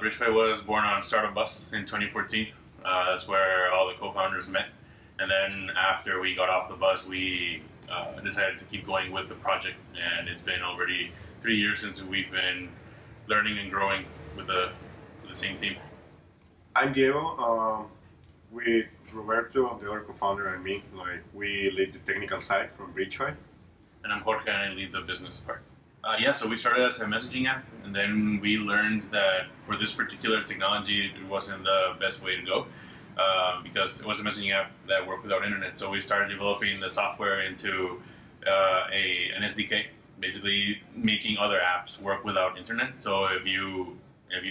Bridgefy was born on Startup Bus in 2014. That's where all the co-founders met. And then after we got off the bus, we decided to keep going with the project. And it's been already 3 years since we've been learning and growing with the same team. I'm Diego. With Roberto, the other co-founder, and me, we lead the technical side from Bridgefy. And I'm Jorge, and I lead the business part. Yeah, so we started as a messaging app, and then we learned that for this particular technology, it wasn't the best way to go because it was a messaging app that worked without internet. So we started developing the software into an SDK, basically making other apps work without internet. So if you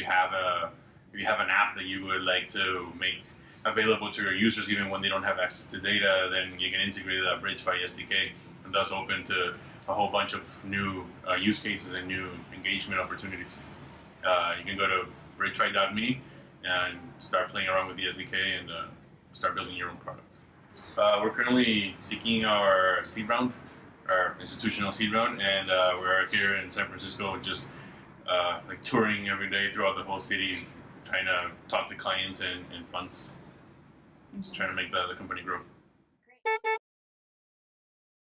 have an app that you would like to make available to your users even when they don't have access to data, then you can integrate that Bridgefy SDK, and thus open to a whole bunch of new use cases and new engagement opportunities. You can go to bridgefy.me and start playing around with the SDK and start building your own product. We're currently seeking our seed round, our institutional seed round, and we're here in San Francisco just like touring every day throughout the whole city, trying to talk to clients and funds. Just trying to make the company grow.